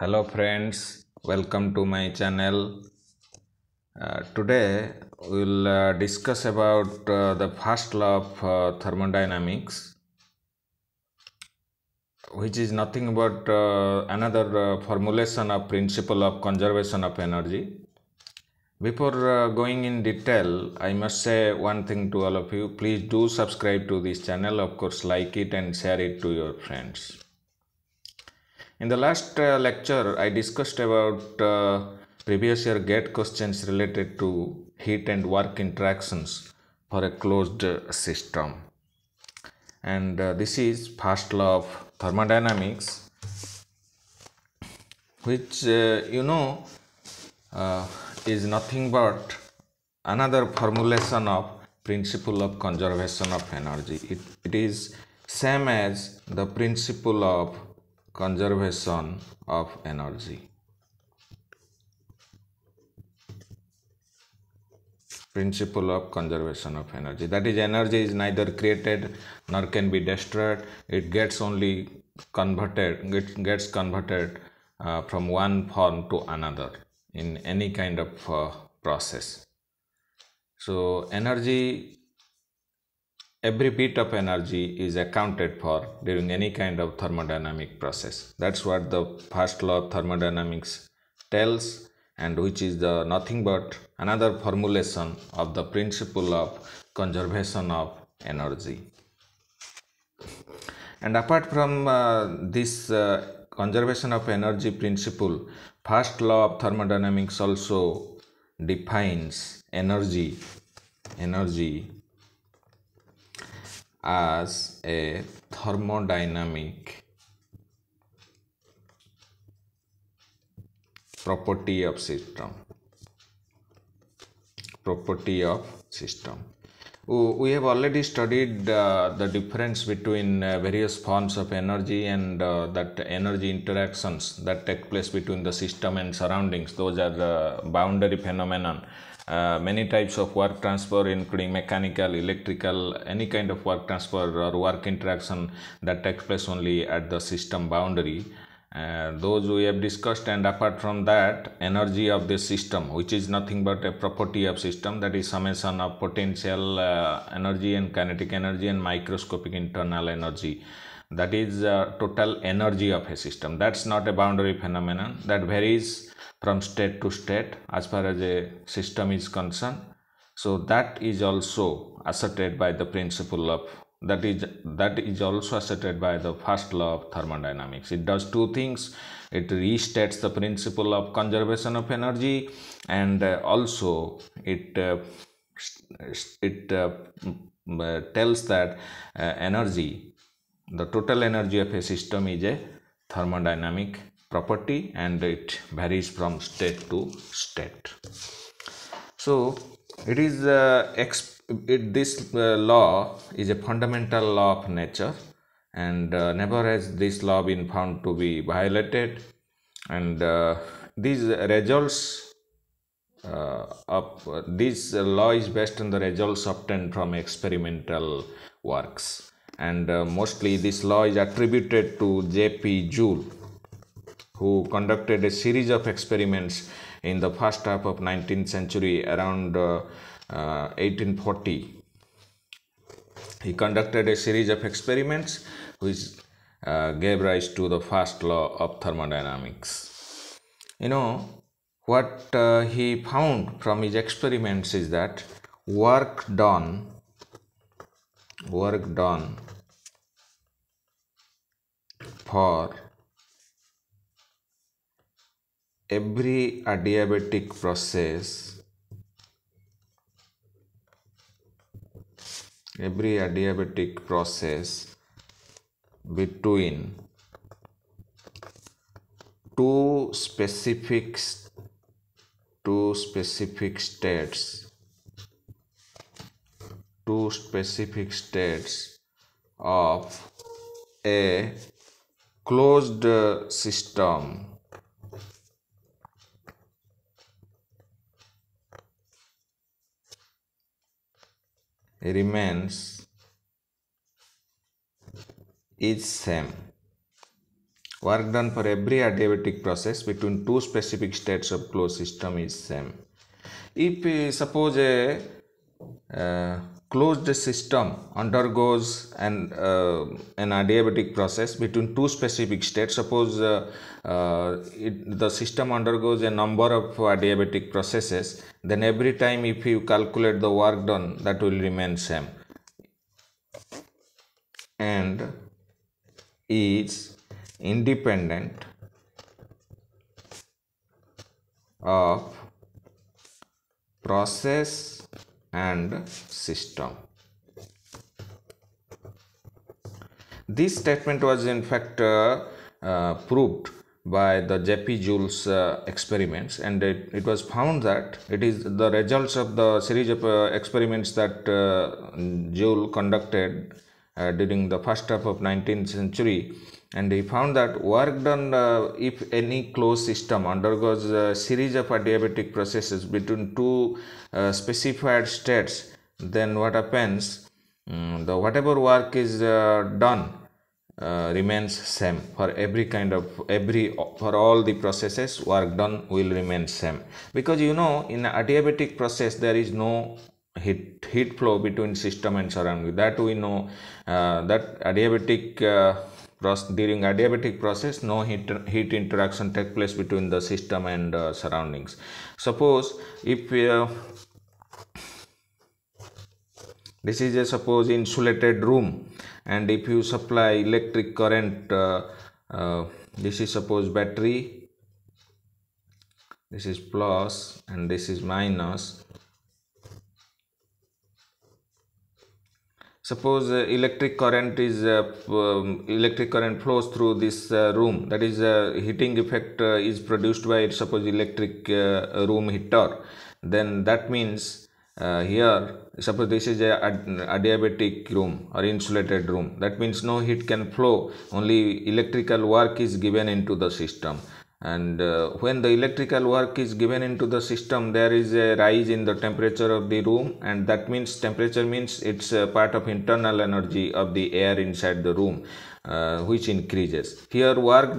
Hello friends, welcome to my channel. Today we will discuss about the first law of thermodynamics, which is nothing but another formulation of principle of conservation of energy. Before going in detail, I must say one thing to all of you. Please do subscribe to this channel, of course like it and share it to your friends. In the last lecture, I discussed about previous year GATE questions related to heat and work interactions for a closed system. And this is first law of thermodynamics, which is nothing but another formulation of principle of conservation of energy. It is same as the principle of conservation of energy. Principle of conservation of energy. That is, energy is neither created nor can be destroyed. It gets only converted. It gets converted from one form to another in any kind of process. So energy, every bit of energy is accounted for during any kind of thermodynamic process. That's what the first law of thermodynamics tells, and which is the nothing but another formulation of the principle of conservation of energy. And apart from this conservation of energy principle, first law of thermodynamics also defines energy as a thermodynamic property of system. We have already studied the difference between various forms of energy and that energy interactions that take place between the system and surroundings. Those are the boundary phenomenon. Many types of work transfer, including mechanical, electrical, any kind of work transfer or work interaction that takes place only at the system boundary. Those we have discussed. And apart from that, energy of the system, which is nothing but a property of system, that is summation of potential energy and kinetic energy and microscopic internal energy. That is total energy of a system. That's not a boundary phenomenon. That varies from state to state as far as a system is concerned. So that is also asserted by the principle of that is also asserted by the first law of thermodynamics. It does two things. It restates the principle of conservation of energy, and also it tells that energy, the total energy of a system, is a thermodynamic property, and it varies from state to state. So it is this law is a fundamental law of nature, and never has this law been found to be violated. And these results of this law is based on the results obtained from experimental works, and mostly this law is attributed to J.P. Joule, who conducted a series of experiments in the first half of 19th century around 1840. He conducted a series of experiments which gave rise to the first law of thermodynamics. You know, what he found from his experiments is that work done for every adiabatic process between two specific states of a closed system remains is same Work done for every adiabatic process between two specific states of closed system is same. If suppose a closed system undergoes an adiabatic process between two specific states, suppose the system undergoes a number of adiabatic processes, then every time if you calculate the work done, that will remain same. And is independent of process and system. This statement was in fact proved by the J.P. Joule's experiments, and it was found that it is the results of the series of experiments that Joule conducted during the first half of 19th century. And he found that work done if any closed system undergoes a series of adiabatic processes between two specified states, then what happens, whatever work is done remains same for for all the processes. Work done will remain same, because you know in adiabatic process there is no heat flow between system and surrounding. That we know that adiabatic during adiabatic process no heat interaction takes place between the system and surroundings. Suppose if this is a suppose insulated room, and if you supply electric current, this is suppose battery, this is plus and this is minus. Suppose electric current flows through this room, that is heating effect is produced by suppose electric room heater. Then that means here suppose this is a adiabatic room or insulated room, that means no heat can flow, only electrical work is given into the system. And when the electrical work is given into the system, there is a rise in the temperature of the room, and that means temperature means it's a part of internal energy of the air inside the room, which increases. Here work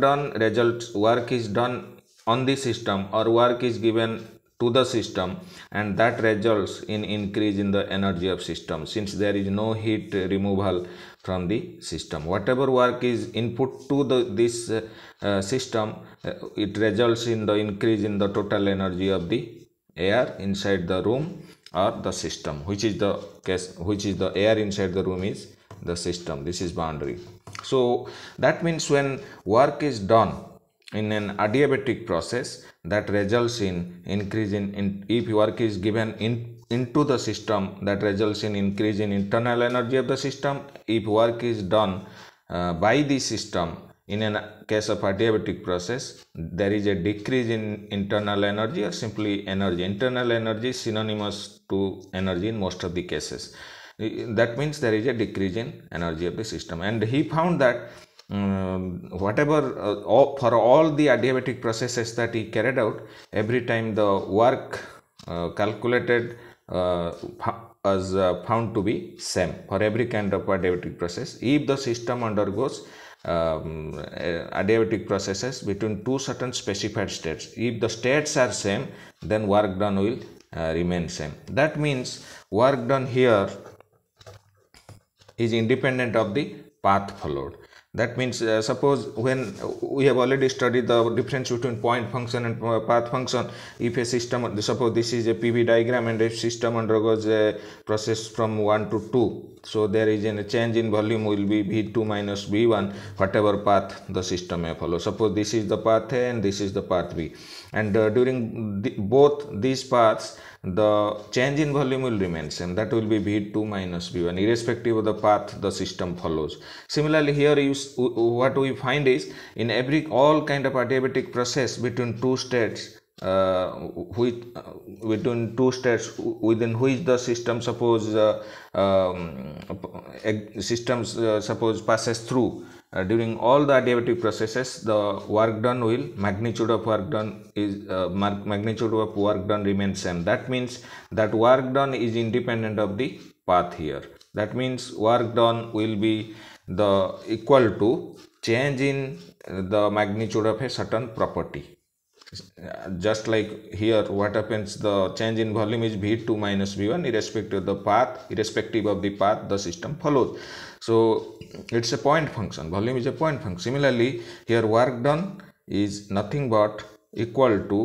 is done on the system, or work is given to the system, and that results in increase in the energy of system, since there is no heat removal from the system. Whatever work is input to this system, it results in the increase in the total energy of the air inside the room or the system, which is the case, which is the air inside the room is the system. This is boundary. So that means when work is done in an adiabatic process, that results in increase in if work is given into the system, that results in increase in internal energy of the system. If work is done by the system in a case of adiabatic process, there is a decrease in internal energy, or simply energy. Internal energy is synonymous to energy in most of the cases. That means there is a decrease in energy of the system. And he found that whatever for all the adiabatic processes that he carried out, every time the work calculated was found to be same for every kind of adiabatic process. If the system undergoes adiabatic processes between two certain specified states, if the states are same, then work done will remain same. That means work done here is independent of the path followed. That means suppose when we have already studied the difference between point function and path function, if a system, suppose this is a PV diagram, and if system undergoes a process from 1 to 2, so there is a change in volume will be V2 minus V1, whatever path the system may follow. Suppose this is the path A and this is the path B, and during both these paths the change in volume will remain same, that will be V2 minus V1 irrespective of the path the system follows. Similarly here what we find is in all kind of adiabatic process between two states, between two states within which the system suppose passes through, during all the adiabatic processes the work done will magnitude of work done remains same. That means that work done is independent of the path here. That means work done will be equal to change in the magnitude of a certain property. Just like here, what happens, the change in volume is V2 minus V1 irrespective of the path the system follows. So it's a point function. Volume is a point function. Similarly, here work done is nothing but equal to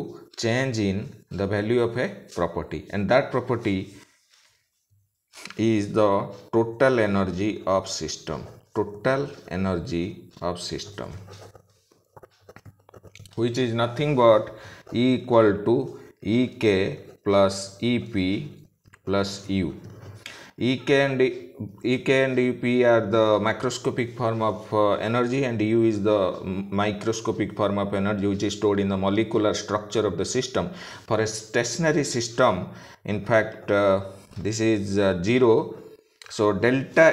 change in the value of a property, and that property is the total energy of system. Total energy of system, which is nothing but E equal to Ek plus Ep plus U. Ek and Ep are the macroscopic form of energy, and U is the microscopic form of energy, which is stored in the molecular structure of the system. For a stationary system, in fact, this is 0. So delta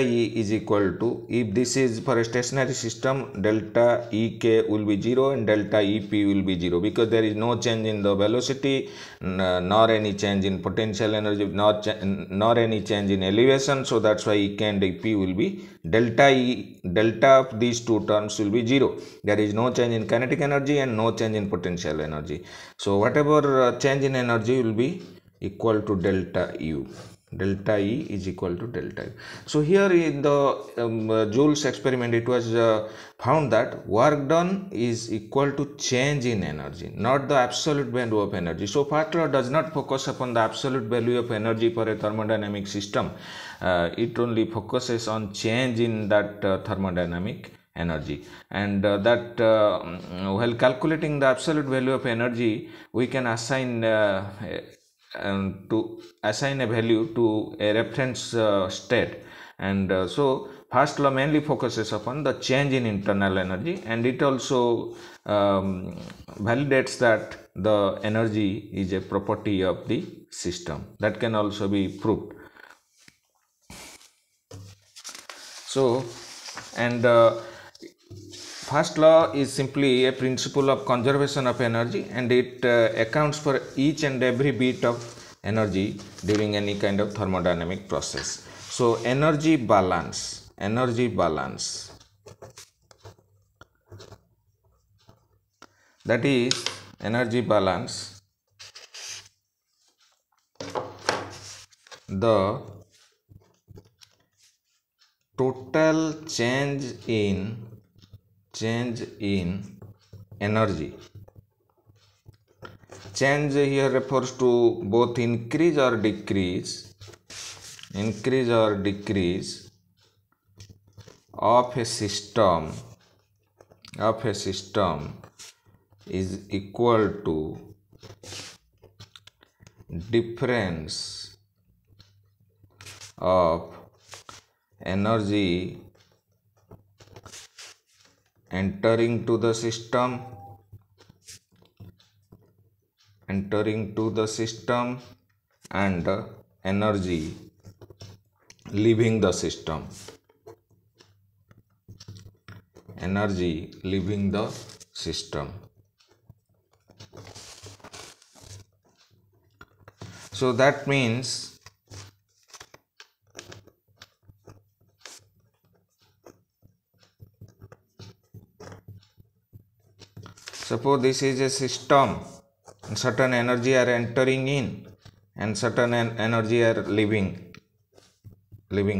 E is equal to, if this is for a stationary system, delta Ek will be 0 and delta Ep will be 0, because there is no change in the velocity, nor any change in potential energy, nor any change in elevation. So that's why Ek and Ep will be delta of these two terms will be 0. There is no change in kinetic energy and no change in potential energy. So whatever change in energy will be equal to delta U. Delta E is equal to delta U. So here in the Joule's experiment, it was found that work done is equal to change in energy, not the absolute value of energy. So FATRA does not focus upon the absolute value of energy for a thermodynamic system. It only focuses on change in that thermodynamic energy, and that while calculating the absolute value of energy, we can assign a value to a reference state. And so first law mainly focuses upon the change in internal energy, and it also validates that the energy is a property of the system that can also be proved. So, and first law is simply a principle of conservation of energy, and it accounts for each and every bit of energy during any kind of thermodynamic process. So energy balance, that is energy balance, the total change in energy. Change here refers to both increase or decrease of a system is equal to difference of energy entering to the system and energy leaving the system. So that means suppose this is a system, and certain energy are entering in and certain energy are leaving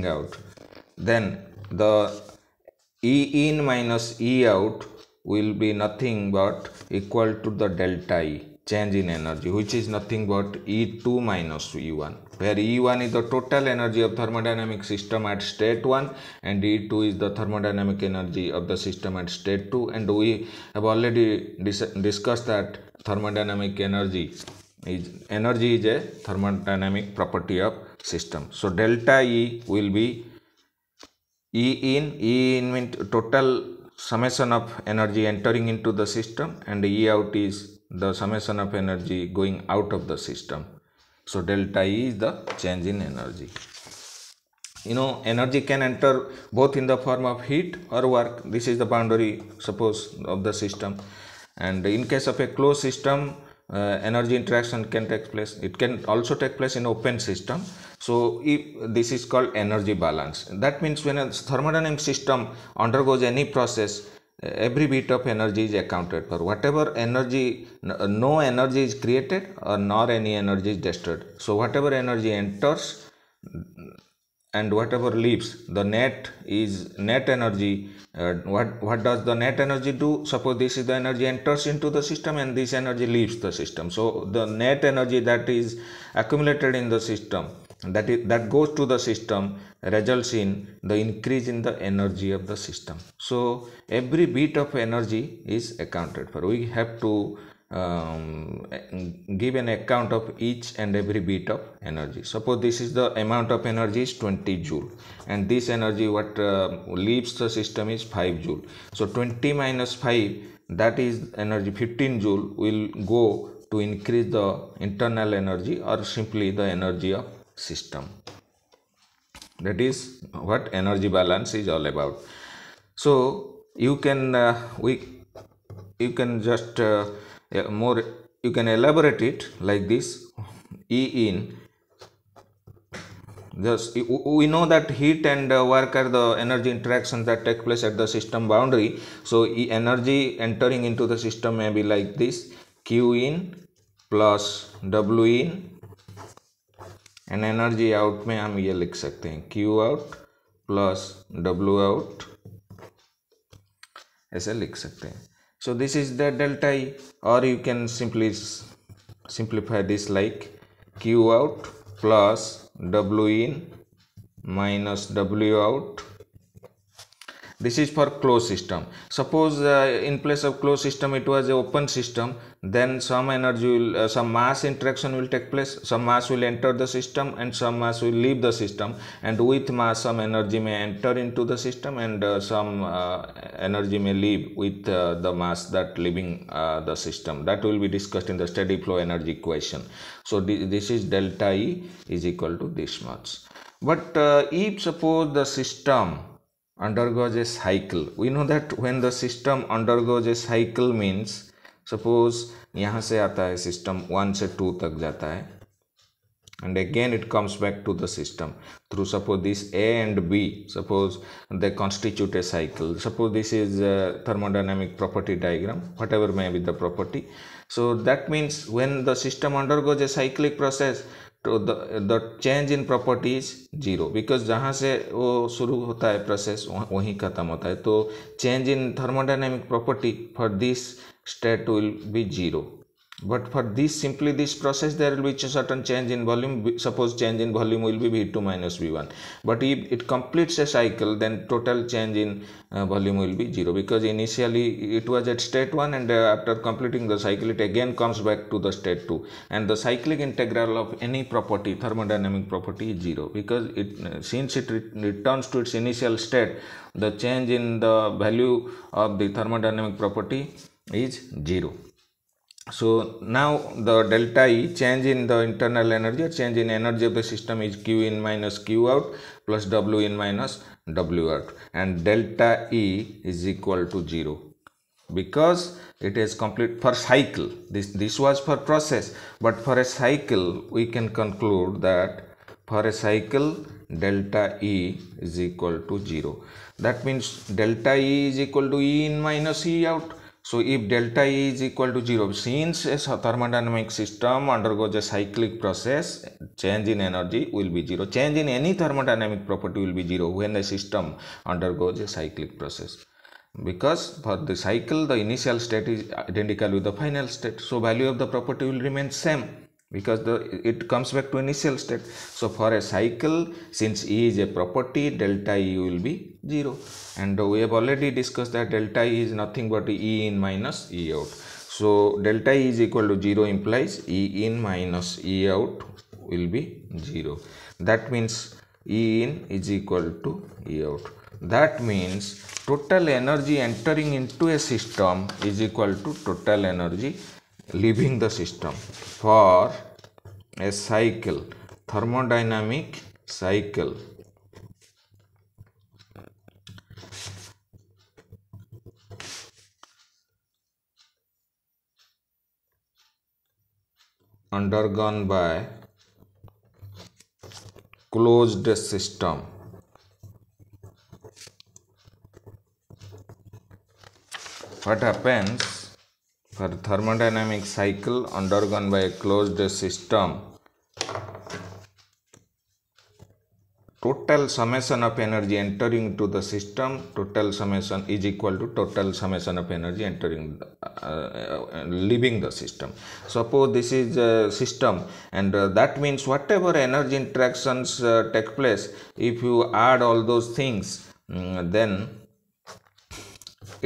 out, then the E in minus E out will be nothing but equal to the delta E, change in energy, which is nothing but E2 minus E1, where E1 is the total energy of thermodynamic system at state 1, and E2 is the thermodynamic energy of the system at state 2. And we have already discussed that thermodynamic energy is a thermodynamic property of system. So delta E will be E in means total summation of energy entering into the system, and E out is the summation of energy going out of the system. So delta E is the change in energy. You know, energy can enter both in the form of heat or work. This is the boundary, suppose, of the system. And in case of a closed system, energy interaction can take place. It can also take place in open system. So if this is called energy balance. That means when a thermodynamic system undergoes any process, every bit of energy is accounted for. Whatever energy, no energy is created or nor any energy is destroyed. So whatever energy enters and whatever leaves, the net is net energy. What does the net energy do? Suppose this is the energy enters into the system and this energy leaves the system. So the net energy that is accumulated in the system, that goes to the system, results in the increase in the energy of the system. So every bit of energy is accounted for. We have to give an account of each and every bit of energy. Suppose this is the amount of energy is 20 joule, and this energy what leaves the system is 5 joule. So 20 minus 5, that is energy 15 joule will go to increase the internal energy or simply the energy of system. That is what energy balance is all about. So you can you can elaborate it like this. E in, just we know that heat and work are the energy interactions that take place at the system boundary. So energy entering into the system may be like this: Q in plus W in, and energy out में हम ये लिख सकते हैं Q out plus W out, ऐसे लिख सकते हैं. So this is the delta E, or you can simply simplify this like Q out plus W in minus W out. This is for closed system. Suppose in place of closed system it was an open system, then some energy will, some mass interaction will take place. Some mass will enter the system and some mass will leave the system, and with mass some energy may enter into the system and some energy may leave with the mass that leaving the system. That will be discussed in the steady flow energy equation. So this is delta E is equal to this much. But if suppose the system undergoes a cycle, we know that when the system undergoes a cycle means, suppose यहाँ से आता है system 1 से 2 तक जाता है and again it comes back to the system through, suppose this A and B, suppose they constitute a cycle. Suppose this is a thermodynamic property diagram, whatever may be the property. So that means when the system undergoes a cyclic process, तो the change in property is zero, because जहाँ से वो शुरू होता है process वहीं खत्म होता है. तो change in thermodynamic property for this state will be zero. But for this simply this process there will be certain change in volume. Suppose change in volume will be V2 minus V1. But if it completes a cycle, then total change in volume will be zero, because initially it was at state 1 and after completing the cycle it again comes back to the state 2. And the cyclic integral of any property, thermodynamic property, is zero, because since it returns to its initial state, the change in the value of the thermodynamic property is zero. So now the delta E, change in the internal energy, change in energy of the system, is Q in minus Q out plus W in minus W out, and delta E is equal to 0, because it is complete for cycle. This was for process, but for a cycle we can conclude that for a cycle delta E is equal to 0. That means delta E is equal to E in minus E out. So if delta E is equal to 0, since a thermodynamic system undergoes a cyclic process, change in energy will be 0. Change in any thermodynamic property will be 0 when a system undergoes a cyclic process, because for the cycle the initial state is identical with the final state. So value of the property will remain same, because it comes back to initial state. So for a cycle, since E is a property, delta E will be 0. And we have already discussed that delta E is nothing but E in minus E out. So delta E is equal to 0 implies E in minus E out will be 0. That means E in is equal to E out. That means total energy entering into a system is equal to total energy leaving the system for a cycle, thermodynamic cycle. undergone by closed system. What happens for thermodynamic cycle undergone by a closed system? Total summation of energy entering to the system, total summation is equal to total summation of energy entering leaving the system. Suppose this is a system, and that means whatever energy interactions take place, if you add all those things, then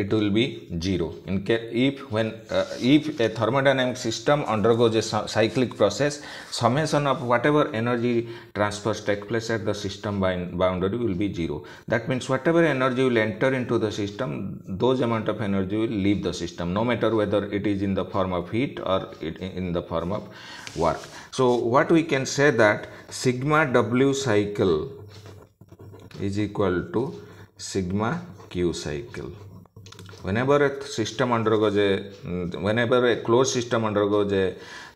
it will be zero. In case if a thermodynamic system undergoes a cyclic process, summation of whatever energy transfers take place at the system boundary will be zero. That means whatever energy will enter into the system, those amount of energy will leave the system, no matter whether it is in the form of heat or in the form of work. So what we can say that sigma W cycle is equal to sigma Q cycle. Whenever a closed system undergoes a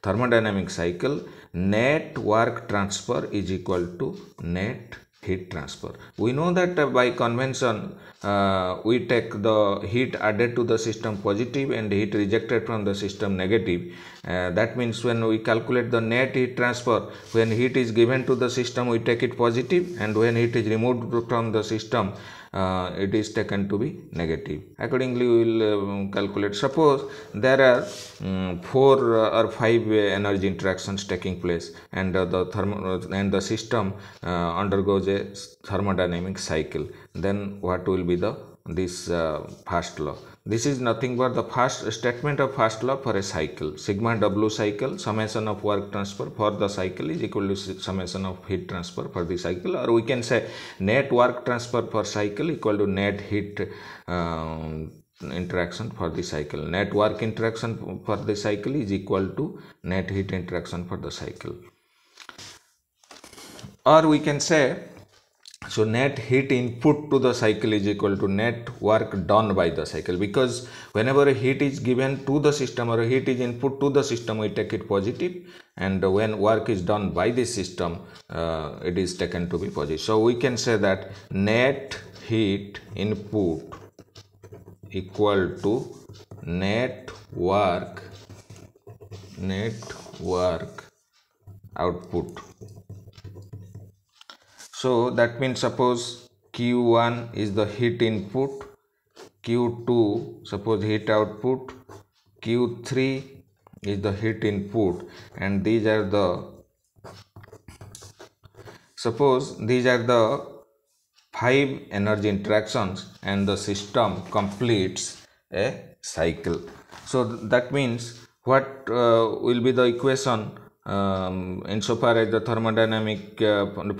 thermodynamic cycle, net work transfer is equal to net heat transfer. We know that by convention, we take the heat added to the system positive and heat rejected from the system negative. That means when we calculate the net heat transfer, when heat is given to the system, we take it positive, and when heat is removed from the system, it is taken to be negative. Accordingly, we will calculate. Suppose there are 4 or 5 energy interactions taking place, and the system undergoes a thermodynamic cycle. Then what will be this first law? This is nothing but the first statement of first law for a cycle. Sigma W cycle, summation of work transfer for the cycle is equal to summation of heat transfer for the cycle, or we can say net work transfer for cycle equal to net heat interaction for the cycle. Net work interaction for the cycle is equal to net heat interaction for the cycle. Or we can say, so net heat input to the cycle is equal to net work done by the cycle, because whenever a heat is given to the system or a heat is input to the system, we take it positive, and when work is done by the system, it is taken to be positive. So we can say that net heat input equal to net work output. So that means suppose Q1 is the heat input, Q2 suppose heat output, Q3 is the heat input, and these are the, suppose these are the 5 energy interactions, and the system completes a cycle. So that means what will be the equation? Insofar as the thermodynamic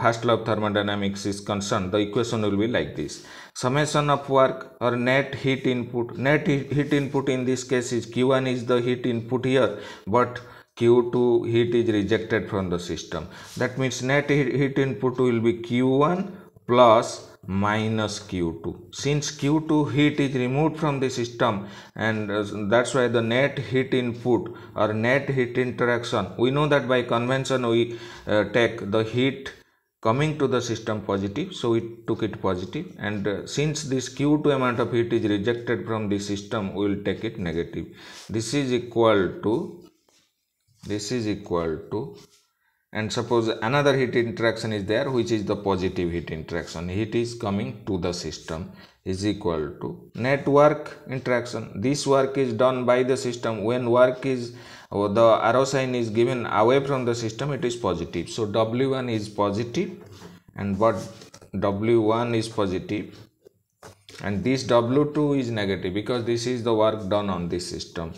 first law of thermodynamics is concerned, the equation will be like this: summation of work or net heat input. Net heat input in this case is Q1 is the heat input here, but Q2 heat is rejected from the system. That means net heat input will be Q1 plus minus Q2. Since Q2 heat is removed from the system, and that's why the net heat input or net heat interaction, we know that by convention we take the heat coming to the system positive, so we took it positive, and since this Q2 amount of heat is rejected from the system, we will take it negative. This is equal to and suppose another heat interaction is there, which is the positive heat interaction. Heat is coming to the system is equal to net work interaction. This work is done by the system. When work is, or the arrow sign is given away from the system, it is positive. So W1 is positive, and what W1 is positive, and this W2 is negative, because this is the work done on this system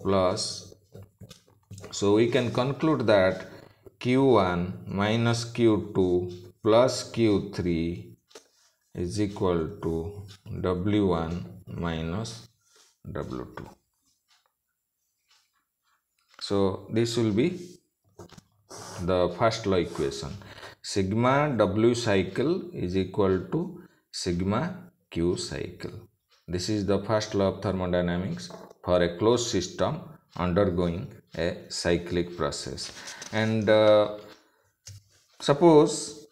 plus. So we can conclude that Q1 minus Q2 plus Q3 is equal to W1 minus W2. So this will be the first law equation. Sigma W cycle is equal to sigma Q cycle. This is the first law of thermodynamics for a closed system undergoing a cyclic process. And suppose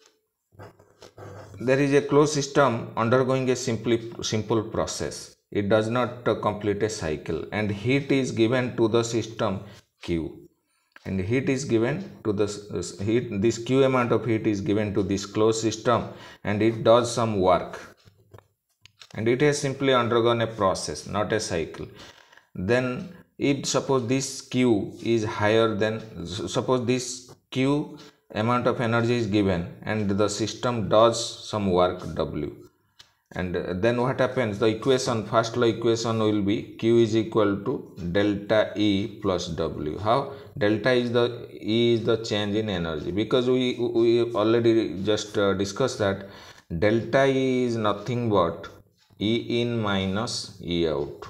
there is a closed system undergoing a simple process. It does not complete a cycle, and heat is given to the system Q, and heat is given to the heat, this Q amount of heat is given to this closed system, and it does some work, and it has simply undergone a process, not a cycle. Then if suppose this Q is higher than, suppose this Q amount of energy is given and the system does some work W, and then what happens? The equation, first law equation will be Q is equal to delta E plus W. How? Delta is the E is the change in energy, because we already just discussed that delta E is nothing but E in minus E out.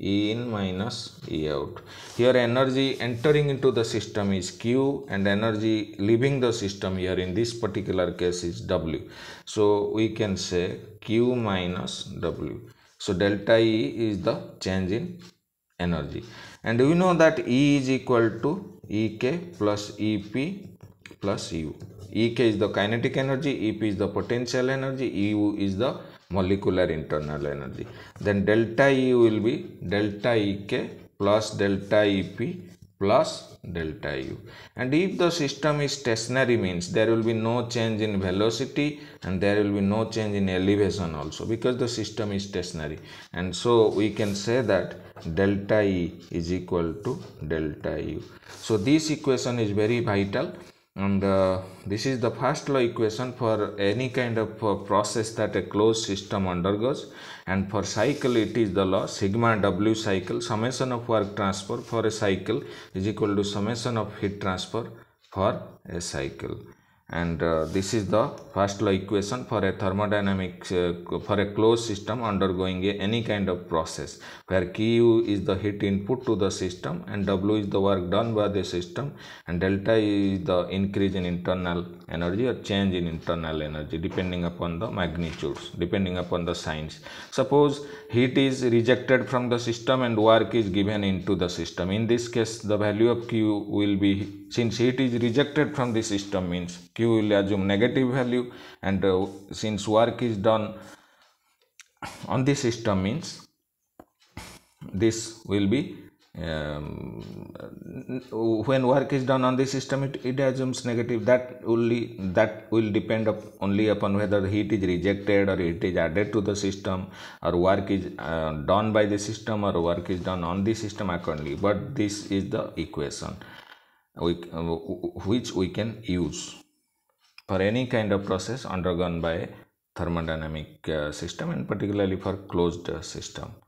E in minus E out. Here energy entering into the system is Q, and energy leaving the system here in this particular case is W. So we can say Q minus W. So delta E is the change in energy, and we know that E is equal to Ek plus Ep plus U. Ek is the kinetic energy, Ep is the potential energy, U is the molecular internal energy. Then delta E will be delta Ek plus delta Ep plus delta U. And if the system is stationary, means there will be no change in velocity and there will be no change in elevation also, because the system is stationary. And so we can say that delta E is equal to delta U. So this equation is very vital. And this is the first law equation for any kind of process that a closed system undergoes. And for cycle, it is the law sigma W cycle, summation of work transfer for a cycle is equal to summation of heat transfer for a cycle. And this is the first law equation for a thermodynamics, for a closed system undergoing any kind of process, where Q is the heat input to the system and W is the work done by the system, and delta E is the increase in internal energy or change in internal energy, depending upon the magnitudes, depending upon the signs. Suppose heat is rejected from the system and work is given into the system. In this case, the value of Q will be, since heat is rejected from the system, means Q will assume negative value, and since work is done on the system, means this will be, when work is done on the system, it assumes negative. That will depend only upon whether heat is rejected or it is added to the system, or work is done by the system, or work is done on the system accordingly. But this is the equation which we can use for any kind of process undergone by a thermodynamic system, and particularly for closed system.